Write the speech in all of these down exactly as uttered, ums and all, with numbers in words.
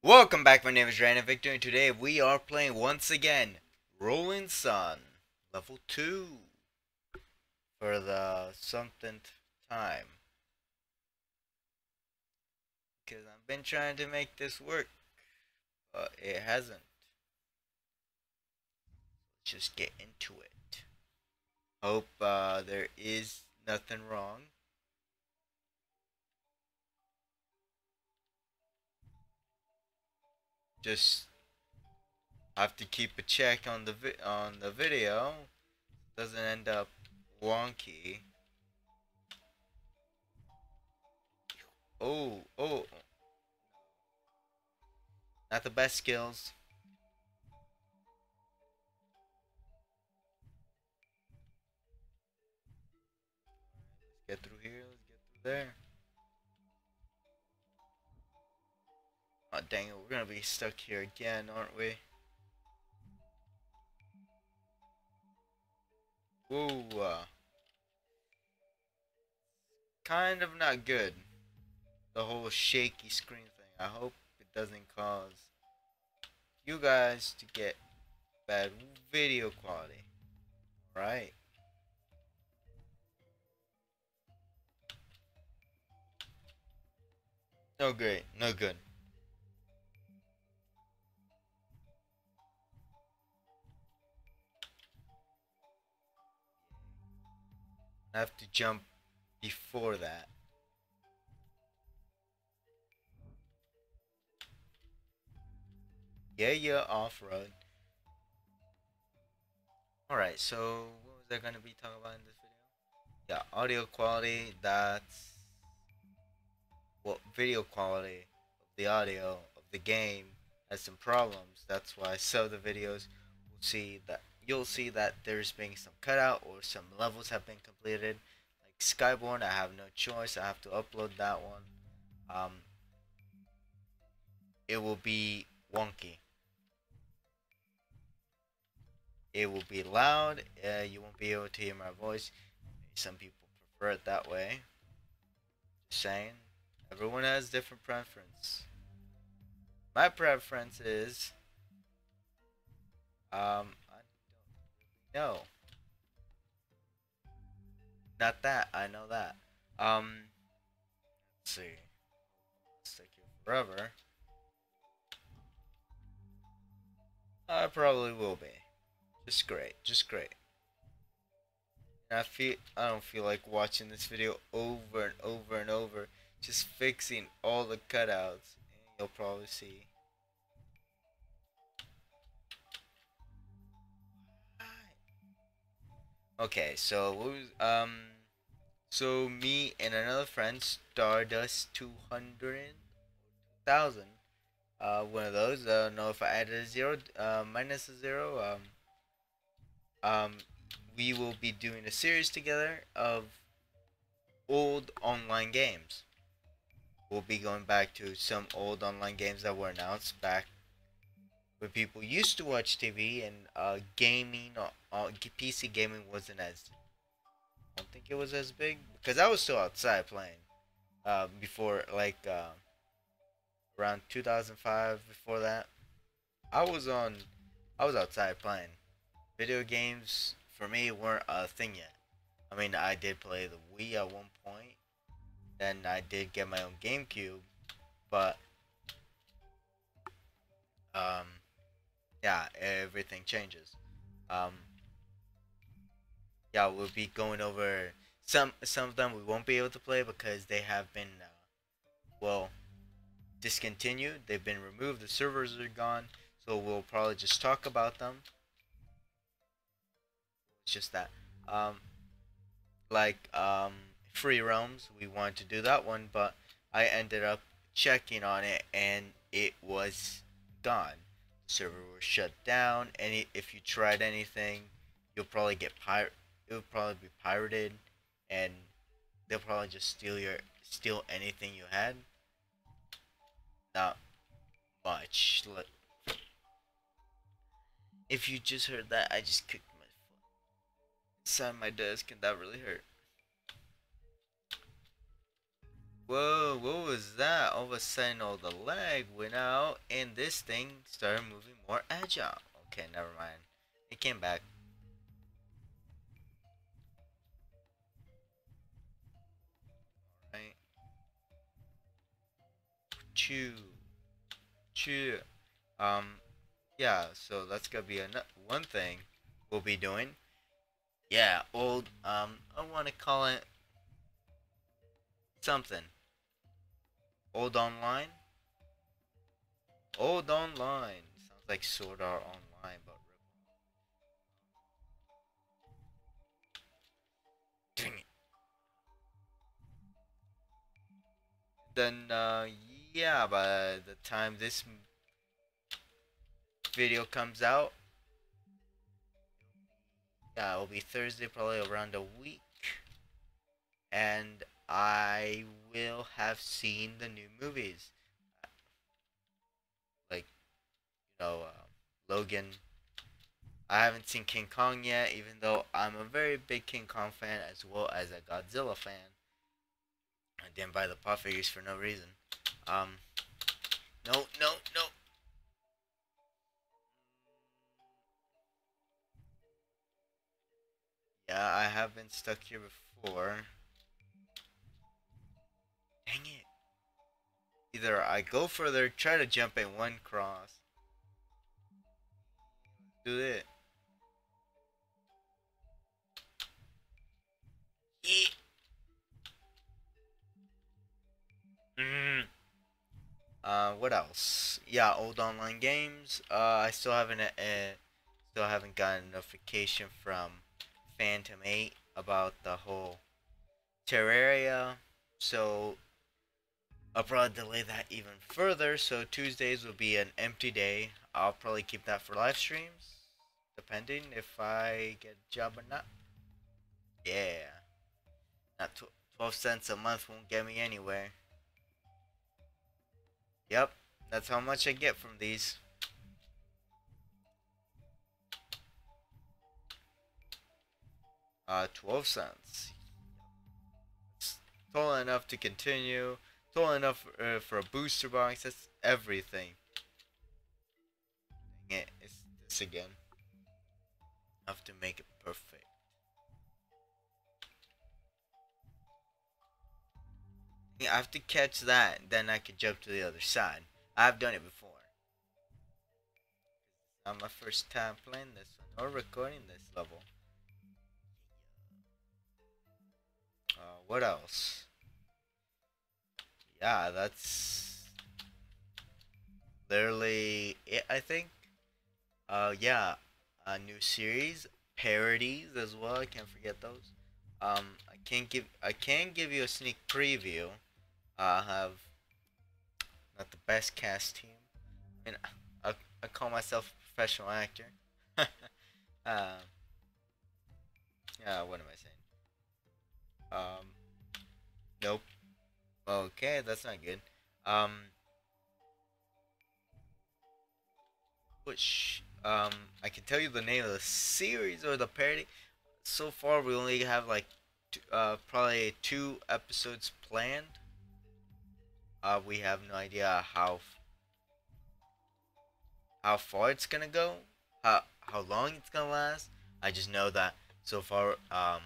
Welcome back, my name is Random Victory, and today we are playing once again Rolling Sun level two for the something time. Because I've been trying to make this work, but it hasn't. Let's just get into it. Hope uh, there is nothing wrong. Just have to keep a check on the vi on the video, doesn't end up wonky. Oh, oh, not the best skills. Let's get through here. Let's get through there. Oh, dang it, we're gonna be stuck here again, aren't we? Whoa. Uh, kind of not good. The whole shaky screen thing. I hope it doesn't cause you guys to get bad video quality. Right. No great. No good. I have to jump before that. Yeah, yeah, off-road. Alright, so what was I going to be talking about in this video? Yeah, audio quality, that's what video quality of the audio of the game has some problems. That's why some of the videos will see that. You'll see that there's been some cutout or some levels have been completed. Like Skyborne, I have no choice. I have to upload that one. Um, it will be wonky. It will be loud. Uh, you won't be able to hear my voice. Some people prefer it that way. Just saying. Everyone has different preference. My preference is... Um... No, not that. I know that. Um, let's see. Let's take you forever. I probably will be. Just great. Just great. And I feel. I don't feel like watching this video over and over and over. Just fixing all the cutouts. And you'll probably see. Okay, so what was, um, so me and another friend, Stardust two hundred thousand, uh, one of those. I don't know if I added a zero, uh, minus a zero. Um, um, we will be doing a series together of old online games. We'll be going back to some old online games that were announced back when people used to watch T V and uh, gaming, or, or P C gaming wasn't as, I don't think it was as big, because I was still outside playing uh, before, like uh, around two thousand five. Before that, I was on, I was outside playing. Video games for me weren't a thing yet. I mean, I did play the Wii at one point, then I did get my own GameCube, but um. yeah, everything changes. Um, yeah, we'll be going over some some of them we won't be able to play because they have been uh, well discontinued. They've been removed. The servers are gone, so we'll probably just talk about them. It's just that, um, like um, Free Realms, we wanted to do that one, but I ended up checking on it and it was gone. Server was shut down. Any if you tried anything, you'll probably get pirate. It would probably be pirated, and they'll probably just steal your steal anything you had. Not much. Look, if you just heard that, I just kicked my foot inside my desk, and that really hurt. Whoa, what was that? All of a sudden all the lag went out and this thing started moving more agile. Okay, never mind. It came back. Alright. Chew. Chew. Um, yeah, so that's gonna be another one thing we'll be doing. Yeah, old, um, I wanna call it something. Old Online? Old Online. Sounds like Sword Art Online, but dang it. Then, uh, yeah, by the time this video comes out, yeah, it'll be Thursday, probably around a week, and I will have seen the new movies, like, you know, uh, Logan. I haven't seen King Kong yet, even though I'm a very big King Kong fan as well as a Godzilla fan. I didn't buy the paw figures for no reason. Um, no, no, no. Yeah, I have been stuck here before. Dang it. Either I go further, try to jump at one cross. Do it. Mm. Uh, what else? Yeah, old online games. Uh, I still haven't uh, still haven't gotten a notification from Phantom eight about the whole Terraria, so I'll probably delay that even further. So Tuesdays will be an empty day. I'll probably keep that for live streams, depending if I get a job or not. Yeah, not tw twelve cents a month won't get me anywhere. Yep, that's how much I get from these. Uh, twelve cents. It's totally enough to continue. Totally enough uh, for a booster box. That's everything. Dang it! It's this again. I have to make it perfect. I have to catch that, then I can jump to the other side. I've done it before. It's not my first time playing this one or recording this level. Uh, what else? Yeah, that's literally it, I think. Uh, yeah, a new series, parodies as well. I can't forget those. Um, I can't give. I can give you a sneak preview. I have not the best cast team. I mean, I, I call myself a professional actor. uh, yeah, what am I saying? Um, nope. Okay, that's not good. Um, which, um, I can tell you the name of the series or the parody. So far, we only have like, two, uh, probably two episodes planned. Uh, we have no idea how how far it's gonna go, how how long it's gonna last. I just know that so far, um.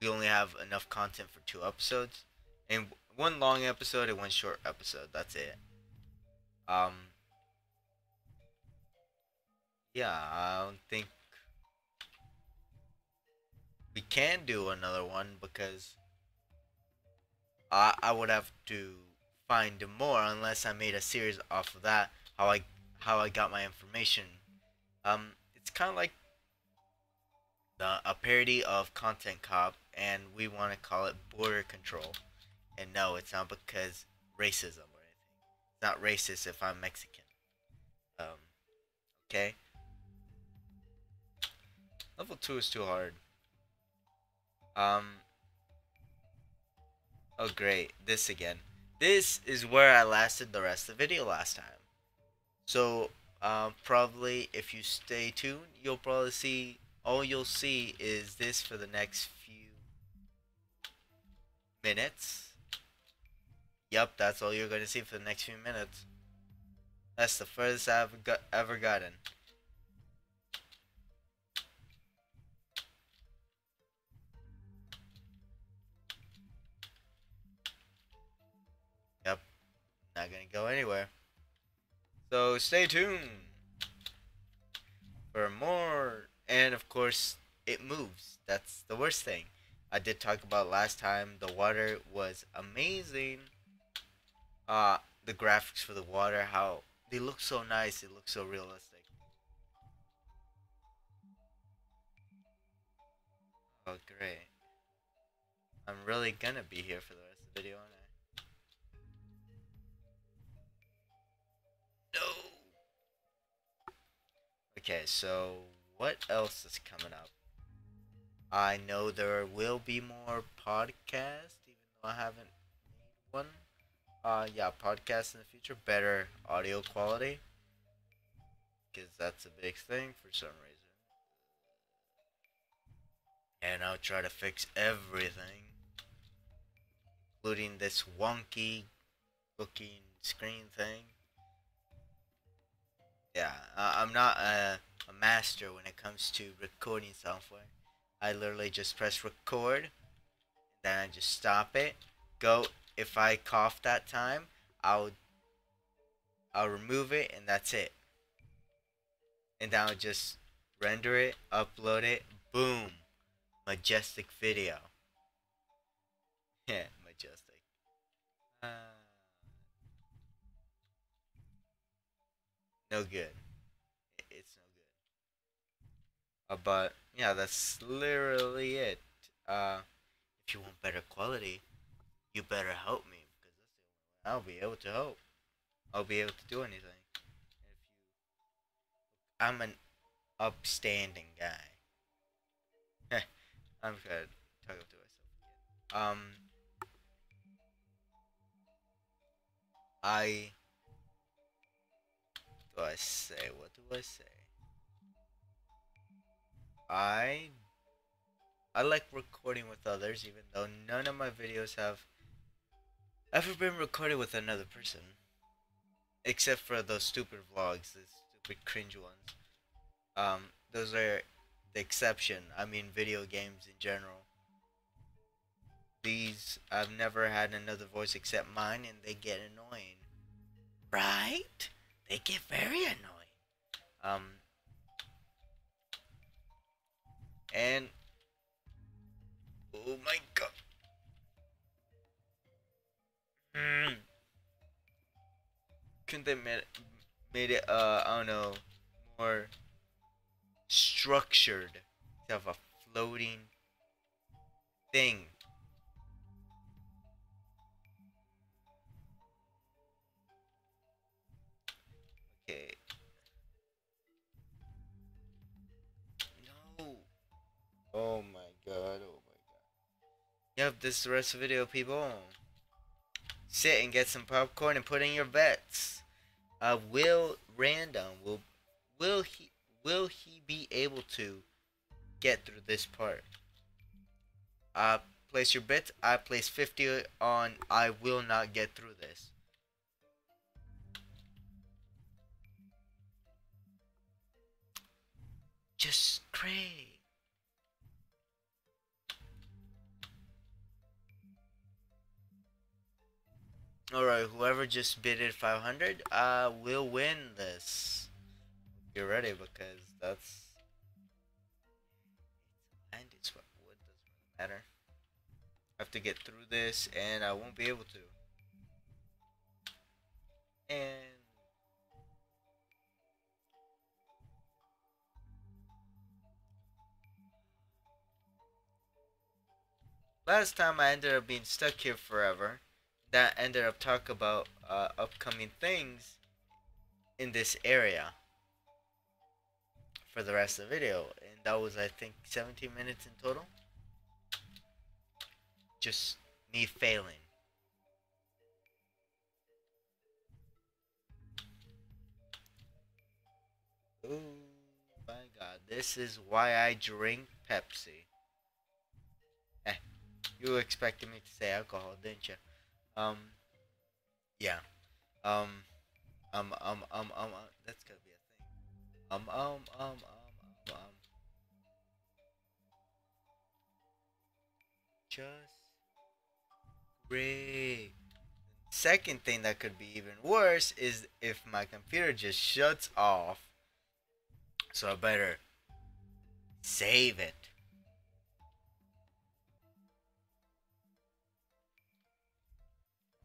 we only have enough content for two episodes, and one long episode and one short episode. That's it. Um. Yeah, I don't think we can do another one because I I would have to find more unless I made a series off of that. How I how I got my information. Um, it's kind of like the a parody of Content Cop. And we want to call it Border Control. And no, it's not because racism or anything. It's not racist if I'm Mexican. Um, okay. Level two is too hard. Um. Oh great, this again. This is where I lasted the rest of the video last time. So, uh, probably if you stay tuned, you'll probably see. All you'll see is this for the next few minutes. Yep, that's all you're going to see for the next few minutes. That's the furthest I've got, ever gotten. Yep, not going to go anywhere. So stay tuned for more. And of course, it moves. That's the worst thing. I did talk about last time. The water was amazing. Uh, the graphics for the water, how they look so nice. It looks so realistic. Oh, great. I'm really gonna be here for the rest of the video, aren't I? No! Okay, so what else is coming up? I know there will be more podcasts, even though I haven't made one. Uh, yeah, podcasts in the future, better audio quality, because that's a big thing for some reason. And I'll try to fix everything, including this wonky looking screen thing. Yeah, uh, I'm not a, a master when it comes to recording software. I literally just press record, then I just stop it, go. If I cough that time, I'll I'll remove it, and that's it. And then I'll just render it, upload it, boom, majestic video. Yeah, majestic. Uh, no good. It's no good. Uh, but yeah, that's literally it. Uh, if you want better quality, you better help me, because that's the only way I'll be able to help. I'll be able to do anything. If you, I'm an upstanding guy. I'm gonna talk up to myself. Um, I do I say? What do I say? I I like recording with others, even though none of my videos have ever been recorded with another person, except for those stupid vlogs, the stupid cringe ones. Um, those are the exception. I mean, video games in general. These, I've never had another voice except mine, and they get annoying. Right? They get very annoying. Um, and, oh my god. Mm. Couldn't they made it, made it uh I don't know, more structured to have a floating thing? Okay. No. Oh my god, oh my god. Yep, this is the rest of the video, people. Sit and get some popcorn and put in your bets. Uh, will Random, will will he will he be able to get through this part? Uh, place your bets. I place fifty on I will not get through this. Just pray. Alright, whoever just bidded five hundred, uh, will win this. Get ready, because that's... And it's what wood, doesn't matter. I have to get through this, and I won't be able to. And... last time I ended up being stuck here forever. That ended up talking about uh, upcoming things in this area for the rest of the video, and that was, I think, seventeen minutes in total, just me failing. Oh my god, this is why I drink Pepsi. Eh, you expected me to say alcohol, didn't you? Um, Yeah. Um, um, um, um, um, um that's gotta be a thing. Um, um, um, um, um, um. Just great. Second thing that could be even worse is if my computer just shuts off. So I better save it.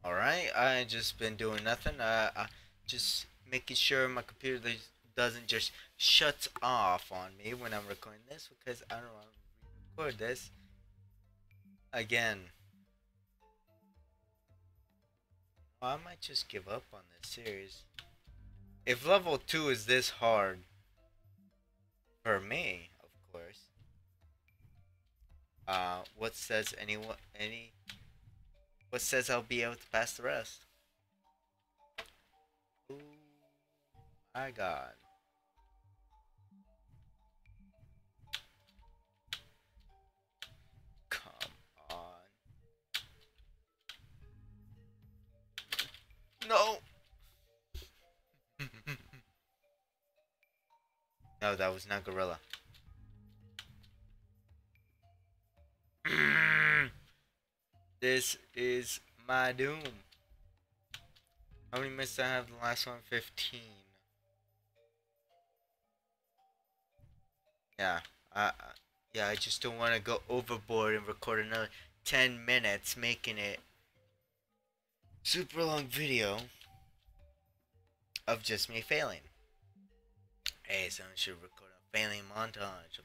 Alright, I just been doing nothing. Uh, I just making sure my computer doesn't just shut off on me when I'm recording this, because I don't want to record this again. I might just give up on this series. If level two is this hard, for me, of course, uh, what says anyone, any... What says I'll be able to pass the rest? Oh my god. Come on. No! No, that was not gorilla. This is my doom. How many minutes did I have the last one? fifteen. Yeah. Uh, yeah, I just don't want to go overboard and record another ten minutes, making it super long video of just me failing. Hey, someone should record a failing montage of this.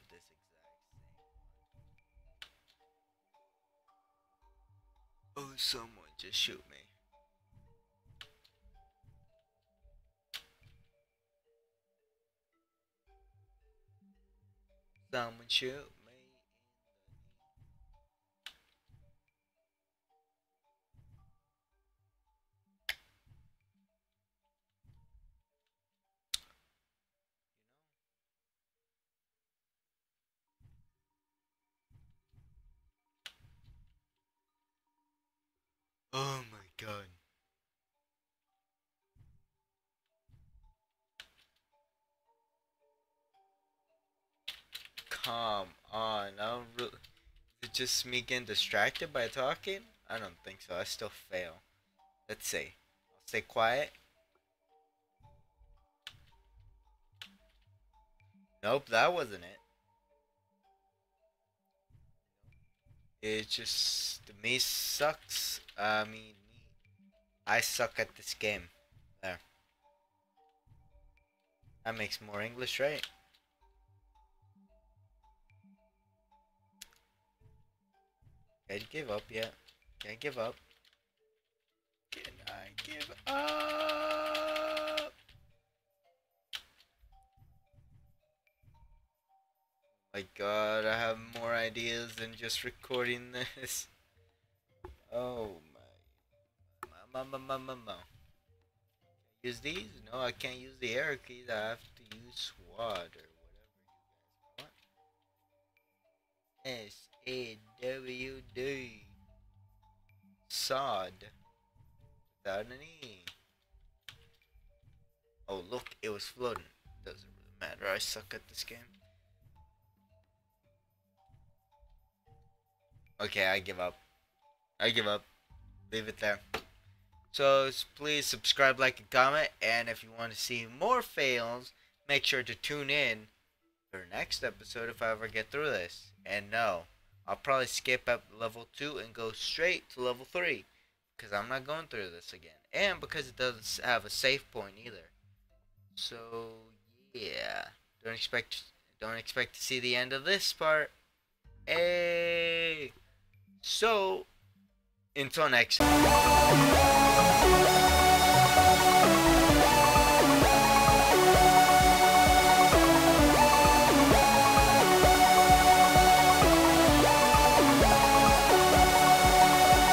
Oh, someone just shoot me. Someone shoot me. Oh my god. Come on, I'm really... Is it just me getting distracted by talking? I don't think so, I still fail. Let's see. I'll stay quiet. Nope, that wasn't it. It just, me sucks. I mean, I suck at this game. There. That makes more English, right? Can't give up yet. Can't give up. Can I give up? My god, I have more ideas than just recording this. Oh my. Mo, mo, mo, mo, mo. Use these? No, I can't use the arrow keys. I have to use SWAT or whatever you guys want. S A W D. Sod. Without an E. Oh, look, it was floating. Doesn't really matter. I suck at this game. Okay, I give up. I give up. Leave it there. So, please subscribe, like, and comment. And if you want to see more fails, make sure to tune in for next episode if I ever get through this. And no, I'll probably skip up level two and go straight to level three. Because I'm not going through this again. And because it doesn't have a save point either. So, yeah. Don't expect, don't expect to see the end of this part. Hey! So, until next time.